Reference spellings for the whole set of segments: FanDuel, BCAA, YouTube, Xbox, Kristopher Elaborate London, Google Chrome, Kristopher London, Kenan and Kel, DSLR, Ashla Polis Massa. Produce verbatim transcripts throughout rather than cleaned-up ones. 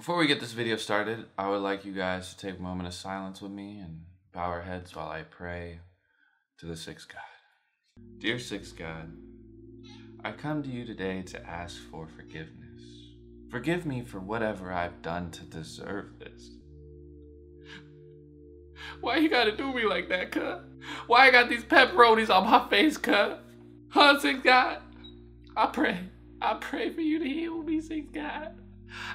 Before we get this video started, I would like you guys to take a moment of silence with me and bow our heads while I pray to the Sixth God. Dear Sixth God, I come to you today to ask for forgiveness. Forgive me for whatever I've done to deserve this. Why you gotta do me like that, cuz? Why I got these pepperonis on my face, cuz? Huh, Sixth God? I pray. I pray for you to heal me, Sixth God.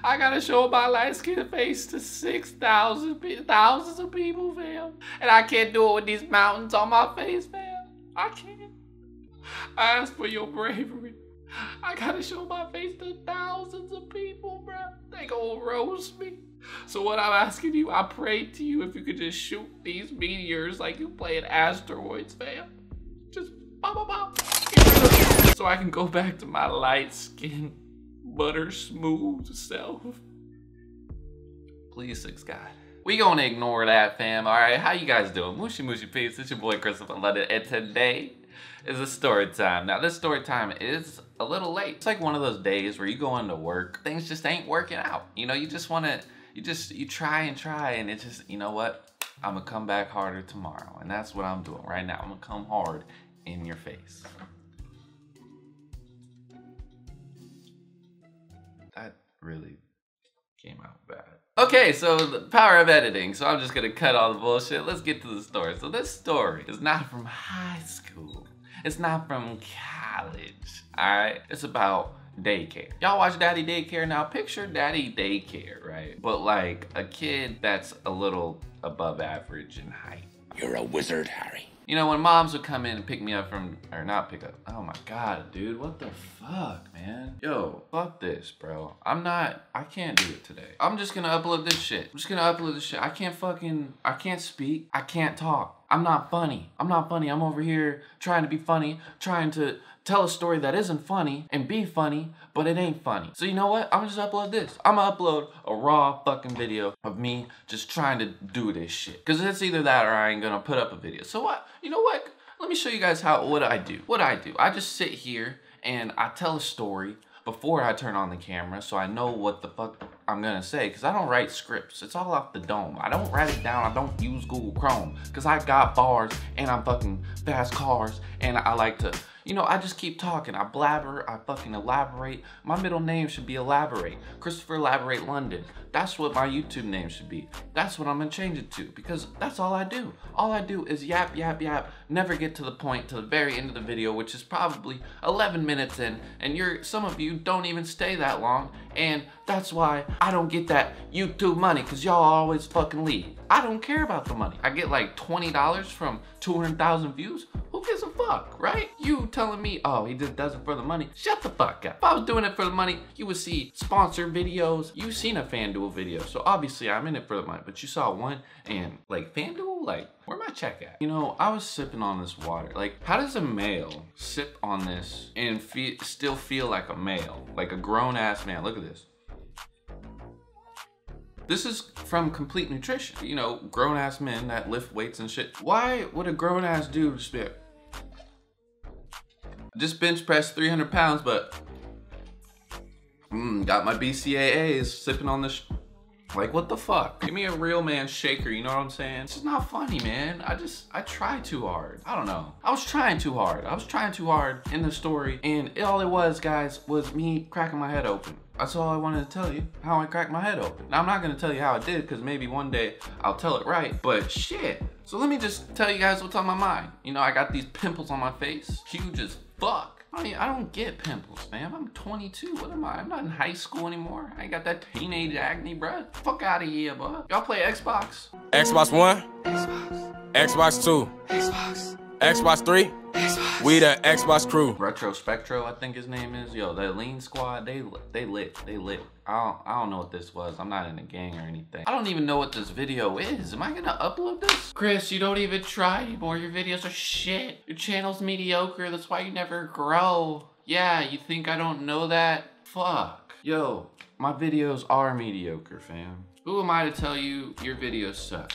I gotta show my light-skinned face to six thousand pe- thousands of people, fam. And I can't do it with these mountains on my face, fam. I can't. I ask for your bravery. I gotta show my face to thousands of people, bro. They gonna roast me. So what I'm asking you, I pray to you if you could just shoot these meteors like you playing asteroids, fam. Just pop, pop, pop. So I can go back to my light-skinned, butter smooth self. Please, Sixth God. We gonna ignore that, fam. All right, how you guys doing? Mushy Mushy peeps, it's your boy Kristopher London, and today is a story time. Now this story time is a little late. It's like one of those days where you go into work, things just ain't working out. You know, you just wanna, you just, you try and try, and it just, you know what? I'm gonna come back harder tomorrow, and that's what I'm doing right now. I'm gonna come hard in your face. That really came out bad. Okay, so the power of editing. So I'm just gonna cut all the bullshit. Let's get to the story. So this story is not from high school. It's not from college, all right? It's about daycare. Y'all watch Daddy Daycare now? Picture Daddy Daycare, right? But like a kid that's a little above average in height. You're a wizard, Harry. You know, when moms would come in and pick me up from, or not pick up. Oh my God, dude, what the fuck, man? Yo, fuck this, bro. I'm not, I can't do it today. I'm just gonna upload this shit. I'm just gonna upload this shit. I can't fucking, I can't speak. I can't talk. I'm not funny. I'm not funny. I'm over here trying to be funny, trying to tell a story that isn't funny and be funny, but it ain't funny. So you know what? I'm just upload this. I'm gonna upload a raw fucking video of me just trying to do this shit. Cause it's either that or I ain't gonna put up a video. So what? You know what? Let me show you guys how, what I do. What I do, I just sit here and I tell a story before I turn on the camera so I know what the fuck I'm gonna say, cause I don't write scripts. It's all off the dome. I don't write it down. I don't use Google Chrome, cause I got bars and I'm fucking fast cars and I like to, you know, I just keep talking. I blabber, I fucking elaborate. My middle name should be Elaborate. Kristopher Elaborate London. That's what my YouTube name should be. That's what I'm gonna change it to, because that's all I do. All I do is yap, yap, yap, never get to the point to the very end of the video, which is probably eleven minutes in, and you're, some of you don't even stay that long, and that's why I don't get that YouTube money, because y'all always fucking leave. I don't care about the money. I get like twenty dollars from two hundred thousand views. Who gives a fuck, right? You telling me, oh, he just does it for the money. Shut the fuck up. If I was doing it for the money, you would see sponsor videos. You've seen a FanDuel video, so obviously I'm in it for the money, but you saw one and like FanDuel, like, where my check at? You know, I was sipping on this water. Like, how does a male sip on this and fe still feel like a male? Like a grown ass man, look at this. This is from Complete Nutrition. You know, grown ass men that lift weights and shit. Why would a grown ass dude spit? Just bench press three hundred pounds, but mm, got my B C A As sipping on this. Like, what the fuck? Give me a real man shaker, you know what I'm saying? This is not funny, man. I just, I try too hard. I don't know. I was trying too hard. I was trying too hard in the story, and it, all it was, guys, was me cracking my head open. That's all I wanted to tell you, how I cracked my head open. Now, I'm not gonna tell you how I did, because maybe one day I'll tell it right, but shit. So let me just tell you guys what's on my mind. You know, I got these pimples on my face, huge as fuck. I mean, I don't get pimples, man. I'm twenty-two. What am I? I'm not in high school anymore. I ain't got that teenage acne, bruh. Fuck out of here, bruh. Y'all play Xbox? Xbox One? Xbox. Xbox Two? Xbox. Xbox Three? Xbox. We the Xbox crew. Retro Spectro, I think his name is. Yo, that Lean Squad, they they lit. They lit. I don't, I don't know what this was. I'm not in a gang or anything. I don't even know what this video is. Am I gonna upload this? Chris, you don't even try anymore. Your videos are shit. Your channel's mediocre. That's why you never grow. Yeah, you think I don't know that? Fuck. Yo, my videos are mediocre, fam. Who am I to tell you your videos suck?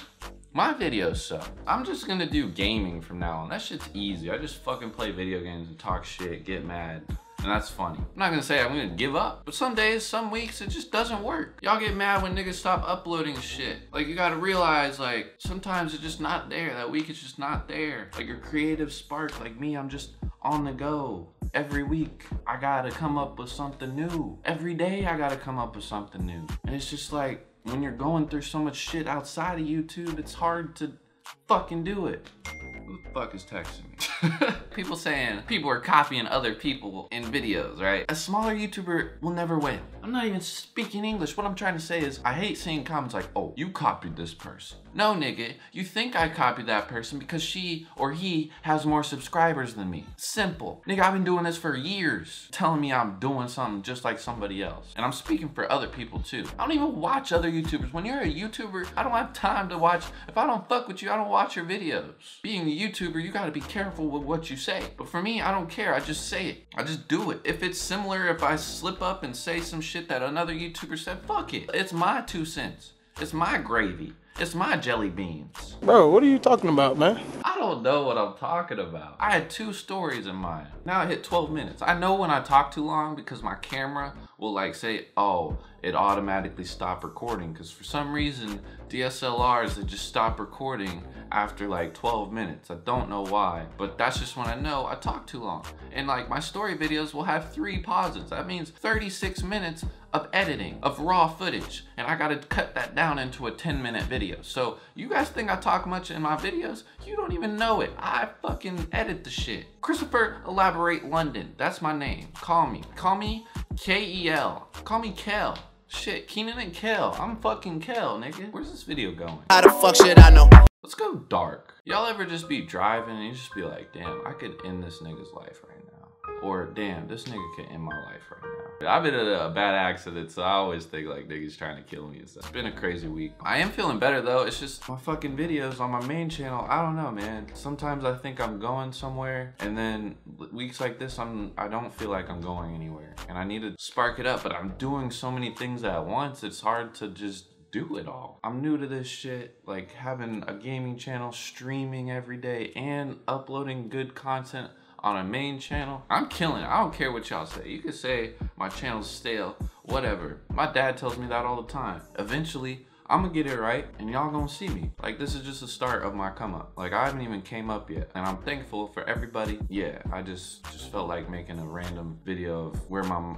My videos suck. I'm just gonna do gaming from now on. That shit's easy. I just fucking play video games and talk shit, get mad, And that's funny. I'm not gonna say I'm gonna give up, but some days, some weeks, it just doesn't work. Y'all get mad when niggas stop uploading shit. Like, you gotta realize, like, sometimes it's just not there. That week it's just not there. Like, your creative spark, like me, I'm just on the go. Every week, I gotta come up with something new. Every day, I gotta come up with something new. And it's just like, when you're going through so much shit outside of YouTube, it's hard to fucking do it. Who the fuck is texting me? People saying people are copying other people in videos, right? A smaller YouTuber will never win. I'm not even speaking English. What I'm trying to say is I hate seeing comments like, oh, you copied this person. No, nigga, you think I copied that person because she or he has more subscribers than me. Simple. Nigga, I've been doing this for years. Telling me I'm doing something just like somebody else. And I'm speaking for other people too. I don't even watch other YouTubers. When you're a YouTuber, I don't have time to watch. If I don't fuck with you, I don't watch your videos. Being a YouTuber, you gotta be careful with what you say. But for me, I don't care. I just say it. I just do it. If it's similar, if I slip up and say some shit Shit that another YouTuber said, fuck it. It's my two cents. It's my gravy. It's my jelly beans. Bro, what are you talking about, man? I don't know what I'm talking about. I had two stories in mind. Now I hit twelve minutes. I know when I talk too long because my camera will like say, oh, it automatically stopped recording. Because for some reason, D S L Rs, they just stop recording after like twelve minutes. I don't know why, but that's just when I know I talk too long. And like my story videos will have three pauses. That means thirty-six minutes of editing, of raw footage. And I gotta cut that down into a ten minute video. So you guys think I talk much in my videos? You don't even know it. I fucking edit the shit. Kristopher Elaborate London. That's my name. Call me. Call me K E L. Call me Kel. Shit, Kenan and Kel. I'm fucking Kel, nigga. Where's this video going? How the fuck should I know? Let's go dark. Y'all ever just be driving and you just be like, damn, I could end this nigga's life right now. Or damn, this nigga could end my life right now. I've been in a bad accident, so I always think like niggas trying to kill me and stuff. It's been a crazy week. I am feeling better though. It's just my fucking videos on my main channel. I don't know, man. Sometimes I think I'm going somewhere, and then weeks like this, I'm I don't feel like I'm going anywhere, and I need to spark it up. But I'm doing so many things at once. It's hard to just do it all. I'm new to this shit, like having a gaming channel, streaming every day, and uploading good content on a main channel. I'm killing it. I don't care what y'all say. You could say my channel's stale, whatever. My dad tells me that all the time. Eventually, I'm gonna get it right and y'all gonna see me. Like, this is just the start of my come up. Like, I haven't even came up yet, and I'm thankful for everybody. Yeah, I just, just felt like making a random video of where my,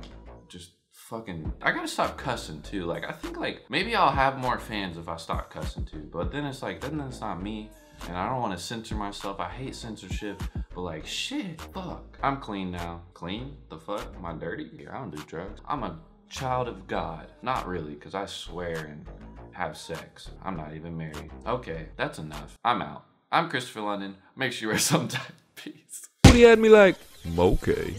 just fucking, I gotta stop cussing too. Like, I think like, maybe I'll have more fans if I stop cussing too, but then it's like, then it's not me. And I don't want to censor myself. I hate censorship, but like, shit, fuck. I'm clean now. Clean? The fuck? Am I dirty? Yeah, I don't do drugs. I'm a child of God. Not really, because I swear and have sex. I'm not even married. Okay, that's enough. I'm out. I'm Kristopher London. Make sure you wear some type of peace. He had me like, okay.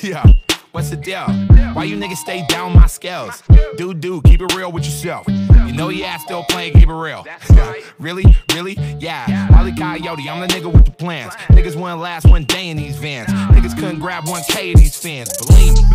Yeah, what's the deal? Why you niggas stay down my scales? Dude, dude, keep it real with yourself. You know yeah, still playing, keep it real. Right. Really, really, yeah. Wally Coyote, I'm the nigga with the plans. Niggas wouldn't last one day in these vans. Niggas couldn't grab one K in these fans, believe me.